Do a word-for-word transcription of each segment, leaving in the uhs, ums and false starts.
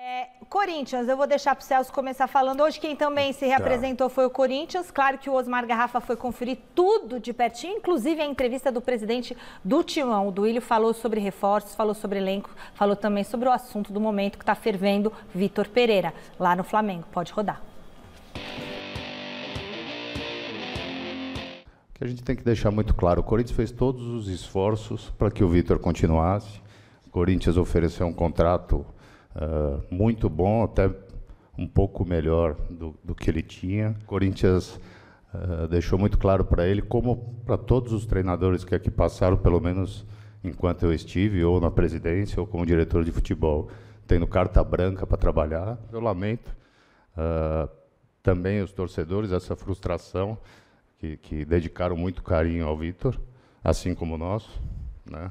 É, Corinthians, eu vou deixar para o Celso começar falando. Hoje quem também se reapresentou foi o Corinthians. Claro que o Osmar Garrafa foi conferir tudo de pertinho, inclusive a entrevista do presidente do Timão. O Duílio falou sobre reforços, falou sobre elenco, falou também sobre o assunto do momento que está fervendo, Vitor Pereira, lá no Flamengo. Pode rodar. O que a gente tem que deixar muito claro, o Corinthians fez todos os esforços para que o Vitor continuasse. O Corinthians ofereceu um contrato... Uh, muito bom, até um pouco melhor do, do que ele tinha. O Corinthians uh, deixou muito claro para ele, como para todos os treinadores que aqui passaram, pelo menos enquanto eu estive, ou na presidência, ou como diretor de futebol, tendo carta branca para trabalhar. Eu lamento uh, também os torcedores, essa frustração que, que dedicaram muito carinho ao Vitor, assim como o nosso, né?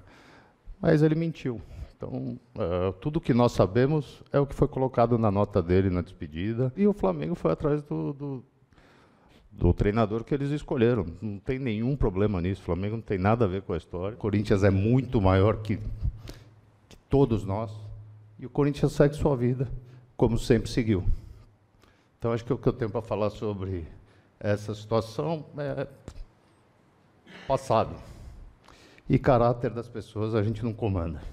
Mas ele mentiu. Então, uh, tudo que nós sabemos é o que foi colocado na nota dele na despedida. E o Flamengo foi atrás do, do, do treinador que eles escolheram. Não tem nenhum problema nisso. O Flamengo não tem nada a ver com a história. O Corinthians é muito maior que, que todos nós. E o Corinthians segue sua vida, como sempre seguiu. Então, acho que o que eu tenho para falar sobre essa situação é passado. E caráter das pessoas a gente não comanda.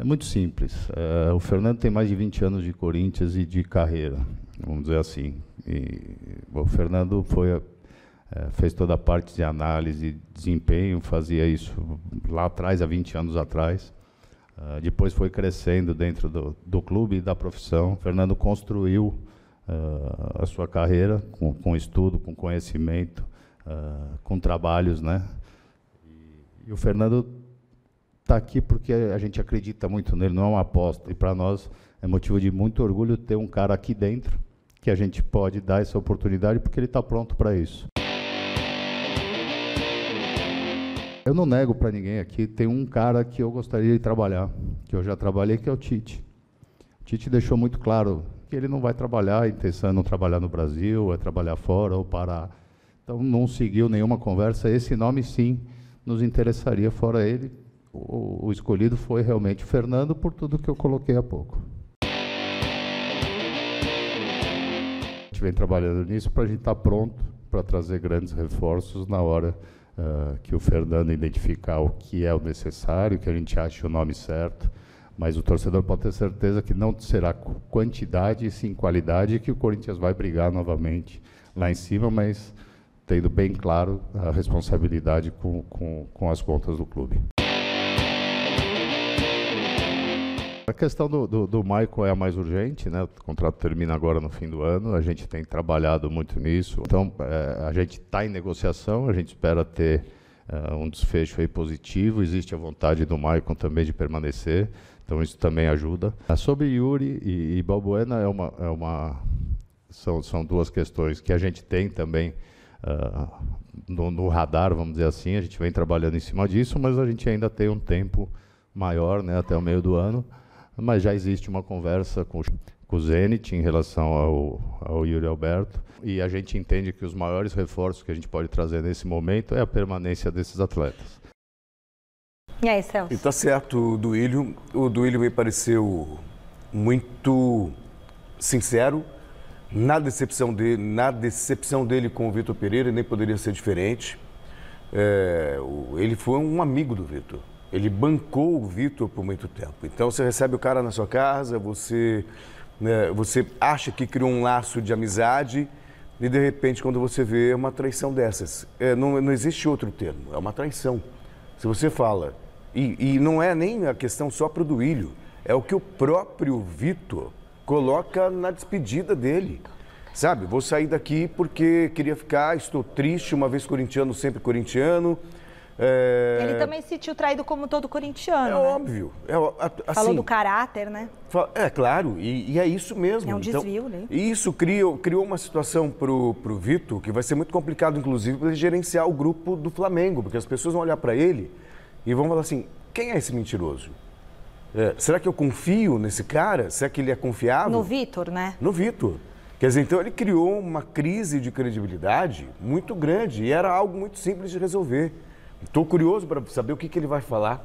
É muito simples. Uh, o Fernando tem mais de vinte anos de Corinthians e de carreira, vamos dizer assim. E, bom, o Fernando foi, uh, fez toda a parte de análise de desempenho, fazia isso lá atrás, há vinte anos atrás. Uh, depois foi crescendo dentro do, do clube e da profissão. O Fernando construiu uh, a sua carreira com, com estudo, com conhecimento, uh, com trabalhos, né? E, e o Fernando... está aqui porque a gente acredita muito nele, não é uma aposta. E para nós é motivo de muito orgulho ter um cara aqui dentro que a gente pode dar essa oportunidade porque ele está pronto para isso. Eu não nego para ninguém aqui, tem um cara que eu gostaria de trabalhar, que eu já trabalhei, que é o Tite. O Tite deixou muito claro que ele não vai trabalhar, a intenção é não trabalhar no Brasil, é trabalhar fora ou parar. Então não seguiu nenhuma conversa. Esse nome sim nos interessaria, fora ele. O escolhido foi realmente o Fernando, por tudo que eu coloquei há pouco. A gente vem trabalhando nisso para a gente estar pronto para trazer grandes reforços na hora uh, que o Fernando identificar o que é o necessário, que a gente ache o nome certo. Mas o torcedor pode ter certeza que não será quantidade e sim qualidade, que o Corinthians vai brigar novamente lá em cima, mas tendo bem claro a responsabilidade com, com, com as contas do clube. A questão do, do, do Maicon é a mais urgente, né? O contrato termina agora no fim do ano, a gente tem trabalhado muito nisso. Então, é, a gente está em negociação, a gente espera ter é, um desfecho aí positivo, existe a vontade do Maicon também de permanecer, então isso também ajuda. Sobre Yuri e, e Balbuena, é uma, é uma, são, são duas questões que a gente tem também uh, no, no radar, vamos dizer assim, a gente vem trabalhando em cima disso, mas a gente ainda tem um tempo maior, né, até o meio do ano. Mas já existe uma conversa com o Zenit em relação ao, ao Yuri Alberto, e a gente entende que os maiores reforços que a gente pode trazer nesse momento é a permanência desses atletas. E aí, Celso? E tá certo, o Duílio. O Duílio me pareceu muito sincero. Na decepção dele, na decepção dele com o Vitor Pereira, nem poderia ser diferente. É, ele foi um amigo do Vitor. Ele bancou o Vitor por muito tempo. Então, você recebe o cara na sua casa, você, né, você acha que criou um laço de amizade e, de repente, quando você vê, é uma traição dessas. É, não, não existe outro termo, é uma traição. Se você fala, e, e não é nem a questão só para o Duílio, é o que o próprio Vitor coloca na despedida dele. Sabe, vou sair daqui porque queria ficar, estou triste, uma vez corintiano, sempre corintiano. É... Ele também se sentiu traído como todo corintiano. É, né? Óbvio. É, assim, falou do caráter, né? É, claro. E, e é isso mesmo. É um desvio, então, né? Isso criou, criou uma situação pro, pro Vitor que vai ser muito complicado, inclusive, para ele gerenciar o grupo do Flamengo. Porque as pessoas vão olhar para ele e vão falar assim, quem é esse mentiroso? É, será que eu confio nesse cara? Será que ele é confiável? No Vitor, né? No Vitor. Quer dizer, então ele criou uma crise de credibilidade muito grande e era algo muito simples de resolver. Estou curioso para saber o que, que ele vai falar,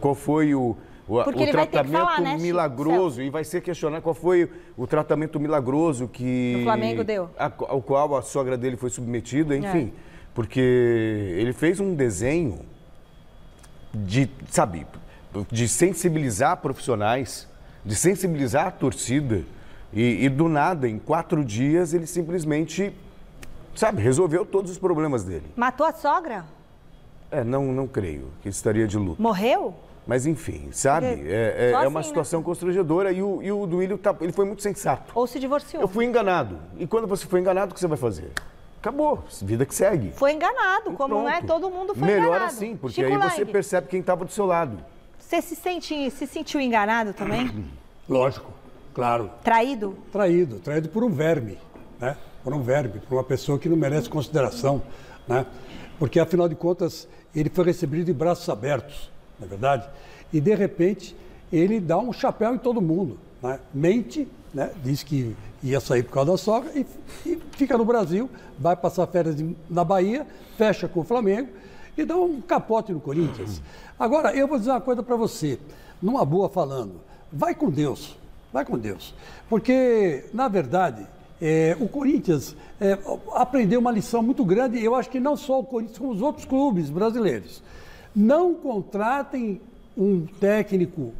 qual foi o, O, Porque o ele tratamento vai ter que falar, né, milagroso, Chico? E vai ser questionar qual foi o tratamento milagroso que... O Flamengo deu. A, ao qual a sogra dele foi submetida, enfim. É. Porque ele fez um desenho de, sabe, de sensibilizar profissionais, de sensibilizar a torcida. E, e do nada, em quatro dias, ele simplesmente, sabe, resolveu todos os problemas dele. Matou a sogra? É, não, não creio que estaria de luto. Morreu? Mas enfim, sabe, é, é, assim, é uma situação, né, constrangedora, e o, e o Duílio tá, ele foi muito sensato. Ou se divorciou. Eu fui enganado. E quando você foi enganado, o que você vai fazer? Acabou, vida que segue. Foi enganado, e como pronto. Não é, todo mundo foi Melhor enganado. Melhor assim, porque Chico aí Lang. Você percebe quem estava do seu lado. Você se, sente, se sentiu enganado também? Lógico, claro. Traído? Traído, traído por um verme, né? Por um verme, por uma pessoa que não merece consideração, né? Porque afinal de contas, ele foi recebido de braços abertos. Não é verdade? E, de repente, ele dá um chapéu em todo mundo, né? Mente, né? Diz que ia sair por causa da sogra e, e fica no Brasil, vai passar férias na Bahia, fecha com o Flamengo e dá um capote no Corinthians. Agora, eu vou dizer uma coisa para você, numa boa falando, vai com Deus, vai com Deus. Porque, na verdade, é, o Corinthians é, aprendeu uma lição muito grande, e eu acho que não só o Corinthians, como os outros clubes brasileiros. Não contratem um técnico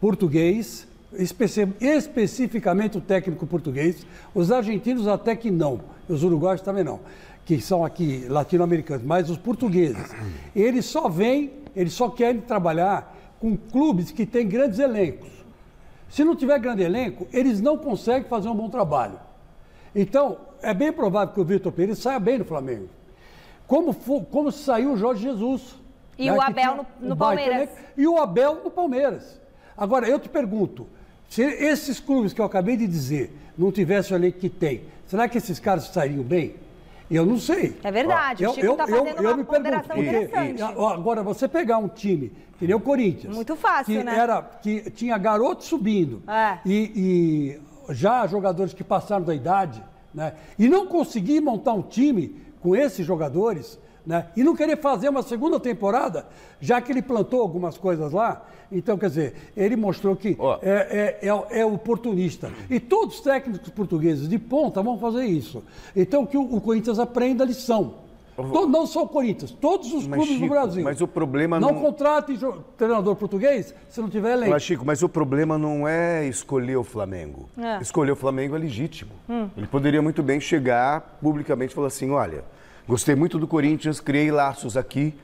português, especi especificamente o técnico português, os argentinos até que não, os uruguaios também não, que são aqui latino-americanos, mas os portugueses, eles só vêm, eles só querem trabalhar com clubes que têm grandes elencos. Se não tiver grande elenco, eles não conseguem fazer um bom trabalho. Então, é bem provável que o Vitor Pereira saia bem no Flamengo. Como, for, como saiu o Jorge Jesus... E, né, o Abel no, no um Palmeiras. E o Abel no Palmeiras. Agora, eu te pergunto, se esses clubes que eu acabei de dizer não tivessem o elenco que tem, será que esses caras sairiam bem? Eu não sei. É verdade, ah, o Chico está fazendo eu, eu uma me ponderação pergunto, interessante. E, e, agora, você pegar um time, que nem o Corinthians... Muito fácil, que né? Era, que tinha garotos subindo, é. e, e já jogadores que passaram da idade, né, e não conseguir montar um time com esses jogadores... Né? E não querer fazer uma segunda temporada, já que ele plantou algumas coisas lá. Então, quer dizer, ele mostrou que oh. é, é, é, é oportunista. E todos os técnicos portugueses de ponta vão fazer isso. Então, que o, o Corinthians aprenda a lição. Todo, não só o Corinthians, todos os mas, clubes Chico, do Brasil. Mas o problema não... Não contratem treinador português se não tiver elenco. Mas, Chico, mas o problema não é escolher o Flamengo. É. Escolher o Flamengo é legítimo. Hum. Ele poderia muito bem chegar publicamente e falar assim, olha... Gostei muito do Corinthians, criei laços aqui,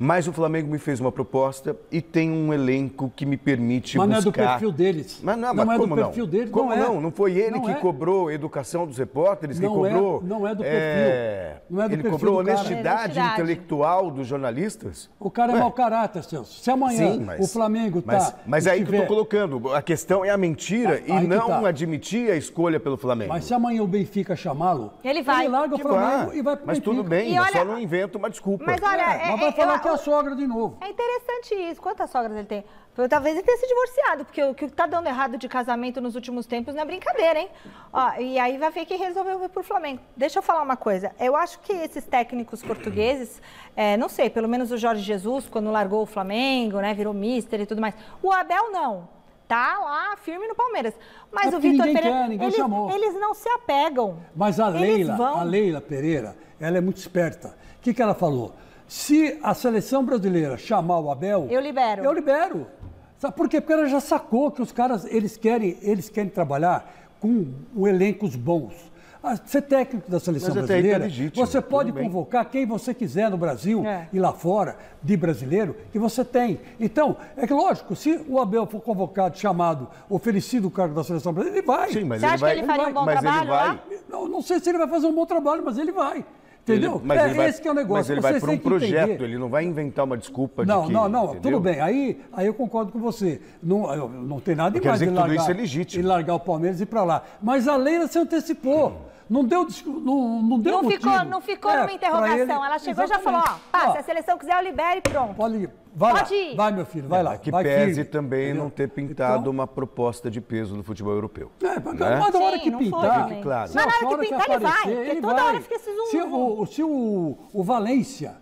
mas o Flamengo me fez uma proposta e tem um elenco que me permite mas buscar... Mas não é do perfil deles. Mas não, não mas é como do perfil não? deles, como não é. Não? Não foi ele não que é. cobrou educação dos repórteres, não que cobrou... É, não é do perfil. É... Não é do ele perfil cobrou do honestidade é intelectual dos jornalistas. O cara é, é mau caráter, Celso. Se amanhã Sim, mas, o Flamengo tá... Mas, mas aí tiver... que eu estou colocando, a questão é a mentira ah, e não tá. admitir a escolha pelo Flamengo. Mas se amanhã o Benfica chamá-lo, ele vai. Ele larga o Flamengo e vai pro Mas Benfica. Tudo bem, eu olha... só não invento uma desculpa. Mas olha... É, mas vai falar que a sogra de novo. É interessante isso. Quantas sogras ele tem? Talvez ele tenha se divorciado, porque o que está dando errado de casamento nos últimos tempos não é brincadeira, hein? Ó, e aí vai ver que resolveu vir para o Flamengo. Deixa eu falar uma coisa. Eu acho que esses técnicos portugueses, é, não sei, pelo menos o Jorge Jesus, quando largou o Flamengo, né, virou mister e tudo mais. O Abel, não. Tá lá, firme no Palmeiras. Mas é o Vitor Pereira, quer, ninguém eles, chamou. Eles não se apegam. Mas a Leila, vão... a Leila Pereira, ela é muito esperta. O que, que ela falou? Se a seleção brasileira chamar o Abel... Eu libero. Eu libero. Sabe por quê? Porque ela já sacou que os caras, eles querem, eles querem trabalhar com elencos bons. Ah, ser técnico da seleção Mas brasileira, é você pode Tudo convocar bem. Quem você quiser no Brasil é. e lá fora, de brasileiro, que você tem. Então, é que lógico, se o Abel for convocado, chamado, oferecido o cargo da seleção brasileira, ele vai. Sim, mas você ele acha vai, que ele faria ele vai, um bom trabalho lá? Não, não sei se ele vai fazer um bom trabalho, mas ele vai. Entendeu? Ele, mas é, ele vai, esse que é o negócio. Mas ele você vai para um projeto, entender. Ele não vai inventar uma desculpa não, de que... Não, não, não, tudo bem. Aí, aí eu concordo com você. Não, não tem nada demais de que largar, tudo isso é legítimo. De largar o Palmeiras e ir para lá. Mas a Leila se antecipou. Hum. Não deu, não, não deu não motivo. Ficou, não ficou é, numa interrogação. Ele, ela chegou e já falou, ó, pá, ó, se a seleção quiser, eu libere e pronto. Pode ir. Vai, Pode lá. Ir. vai, meu filho, vai é, lá. Que vai pese aqui. Também Entendeu? Não ter pintado então... uma proposta de peso do futebol europeu. É, mas né? na hora Sim, que pintar... Foi, claro. Mas na hora que pintar, que aparecer, ele vai. Porque ele toda vai. Hora fica esses um... Se, o, se o, o Valência...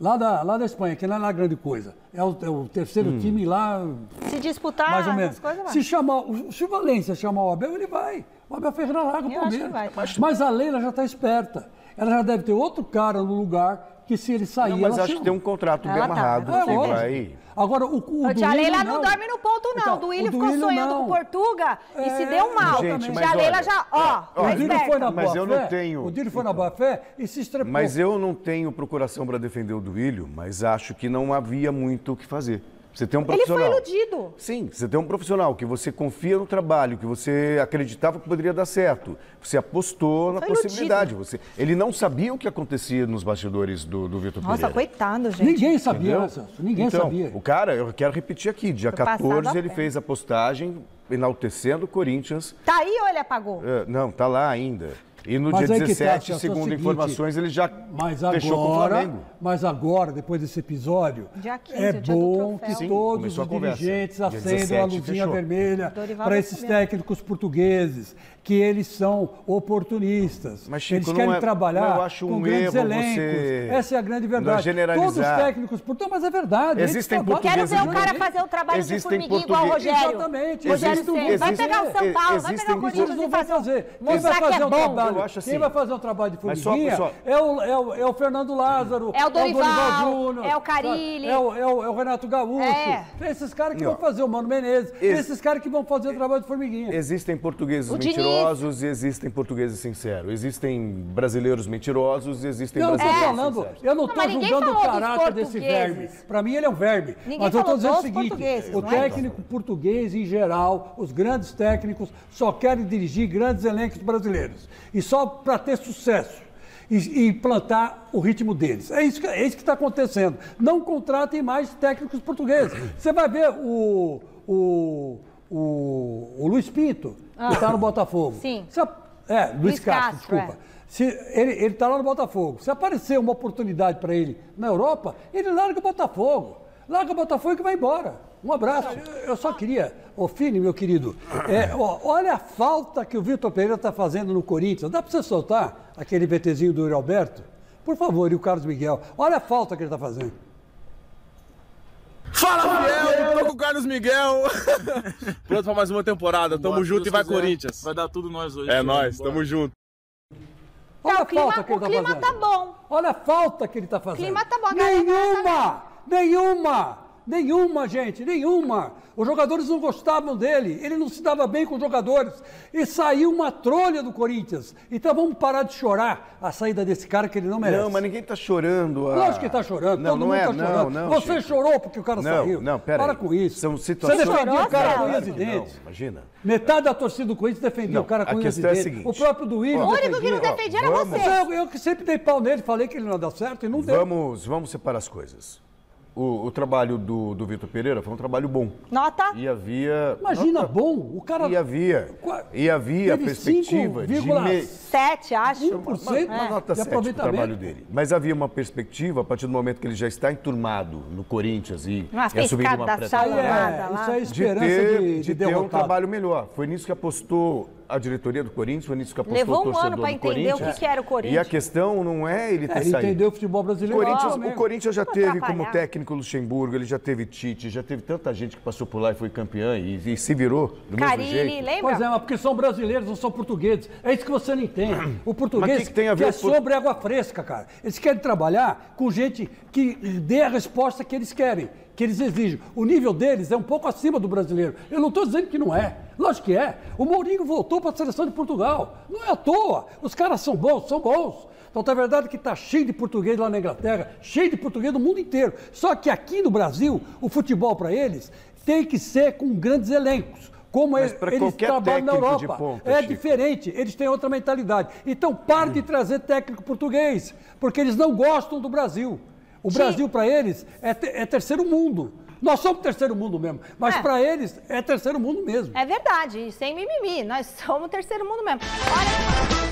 Lá da, lá da Espanha, que não é lá grande coisa. É o, é o terceiro hum. time lá... Se disputar, mais ou menos. As coisas... Se, chamar, se o Valência chamar o Abel, ele vai. O Abel fez na larga o Palmeiras. Mas, mas a Leila já está esperta. Ela já deve ter outro cara no lugar que se ele sair... Não, mas ela acho chama. Que tem um contrato ela bem tá, amarrado. É, vai... Agora, o, o a Duílio, Leila não dorme no ponto, não. Então, o Duílio ficou Duílio sonhando não. com Portuga é... e se deu mal. Gente, já a Leila já... Ó, ó, o Duílio foi na mas eu não tenho... O Duílio foi na boa fé e se estrepou. Mas eu não tenho procuração para defender o Duílio, mas acho que não havia muito o que fazer. Você tem um profissional... Ele foi iludido. Sim, você tem um profissional que você confia no trabalho, que você acreditava que poderia dar certo. Você apostou na foi possibilidade. Você... Ele não sabia o que acontecia nos bastidores do, do Vitor Pereira. Nossa, coitado, gente. Ninguém sabia, Celso. Ninguém então, sabia. O cara, eu quero repetir aqui, dia quatorze ele fez a postagem enaltecendo o Corinthians. Tá aí ou ele apagou? Uh, não, tá lá ainda. E no mas dia dezessete, tá, segundo seguinte, informações, ele já mas agora, fechou com o Flamengo. Mas agora, depois desse episódio, quinze, é bom que Sim, todos os dirigentes acendam a luzinha fechou. vermelha para esses técnicos portugueses, que eles são oportunistas. Mas, Chico, eles querem é, trabalhar eu acho um com grandes elencos. Você... Essa é a grande verdade. Não é todos os técnicos portugueses, mas é verdade. Existem portugueses. Quero ver o cara fazer o trabalho de formiguinha igual o Rogério. Exatamente. Rogério Ceni. Vai pegar o São Paulo, vai pegar o Corinthians e fazer. Quem vai fazer o trabalho? Assim. Quem vai fazer o trabalho de formiguinha só... é, o, é, o, é o Fernando Lázaro, é o Dorival, é o, Dorival Júnior, é o Carille, é o, é, o, é o Renato Gaúcho. É. Esses caras que Não. vão fazer o Mano Menezes, Ex... esses caras que vão fazer o trabalho de formiguinha. Existem portugueses o mentirosos Diniz. E existem portugueses sinceros. Existem brasileiros mentirosos e existem não, brasileiros é. Falando, eu não estou julgando o caráter desse verme. Para mim ele é um verme. Ninguém mas eu estou dizendo o seguinte, o técnico é? português em geral, os grandes técnicos só querem dirigir grandes elencos brasileiros. E só para ter sucesso e, e plantar o ritmo deles. É isso que é está acontecendo. Não contratem mais técnicos portugueses. Você vai ver o, o, o, o Luiz Pinto, ah. que está no Botafogo. Sim. Você, é, Luís, Luís Castro, Castro, desculpa. É. Se, ele está lá no Botafogo. Se aparecer uma oportunidade para ele na Europa, ele larga o Botafogo. Larga o Botafogo e vai embora. Um abraço. Eu só queria, ô Fini, meu querido, é, ó, olha a falta que o Vitor Pereira está fazendo no Corinthians. Dá para você soltar aquele VTzinho do Yuri Alberto? Por favor, e o Carlos Miguel. Olha a falta que ele está fazendo. Fala, Miguel! Tô com o Carlos Miguel. Pronto para mais uma temporada. Tamo Bora, junto e vai, Corinthians. Vai dar tudo nós hoje. É nós, tamo Bora. junto. Olha tá, a clima, falta que ele está fazendo. O clima tá bom. Olha a falta que ele está fazendo. O clima tá bom. Nenhuma! Nenhuma! Nenhuma, gente, nenhuma. Os jogadores não gostavam dele, ele não se dava bem com os jogadores. E saiu uma trolha do Corinthians. Então vamos parar de chorar a saída desse cara que ele não merece. Não, mas ninguém tá chorando. A... Lógico que tá chorando, não, todo não mundo é, tá chorando. Não, não, Você Chico. chorou porque o cara não, saiu. Não, pera Para aí. com isso. São situações... Você defendia o cara com unhas e dentes. Imagina. Metade da torcida do Corinthians defendia não, o cara com unhas e dentes. É o, o próprio Duílio. O único que não defendia era vamos. você. Eu, eu que sempre dei pau nele, falei que ele não ia dar certo e não deu. Vamos, vamos separar as coisas. O, o trabalho do, do Vitor Pereira foi um trabalho bom. Nota? E havia... Imagina, nota. bom. O cara... E havia, e havia perspectiva de... sete, acho. um por cento uma, uma é. nota sete do trabalho dele. Mas havia uma perspectiva, a partir do momento que ele já está enturmado no Corinthians e... Mas é subir uma pré-temporada. Isso é esperança de derrotado. De ter, de de ter um trabalho melhor. Foi nisso que apostou... A diretoria do Corinthians, o Vinícius Capostou, levou um ano para entender o que, que era o Corinthians. E a questão não é ele ter é, saído. Ele entendeu o futebol brasileiro. O Corinthians, o Corinthians já teve como técnico Luxemburgo, ele já teve Tite, já teve tanta gente que passou por lá e foi campeã e, e se virou do Carille, mesmo jeito. Lembra? Pois é, mas porque são brasileiros, não são portugueses. É isso que você não entende. O português que tem a ver é por... sobre água fresca, cara. Eles querem trabalhar com gente que dê a resposta que eles querem. Que eles exigem. O nível deles é um pouco acima do brasileiro. Eu não estou dizendo que não é. Lógico que é. O Mourinho voltou para a seleção de Portugal. Não é à toa. Os caras são bons, são bons. Então, tá verdade que está cheio de português lá na Inglaterra, cheio de português no mundo inteiro. Só que aqui no Brasil, o futebol para eles tem que ser com grandes elencos. Como eles trabalham na Europa. Ponta, é Chico. diferente, eles têm outra mentalidade. Então, para hum. de trazer técnico português, porque eles não gostam do Brasil. O Brasil, para eles, é, te, é terceiro mundo. Nós somos terceiro mundo mesmo, mas é. para eles é terceiro mundo mesmo. É verdade, sem mimimi, nós somos terceiro mundo mesmo. Olha...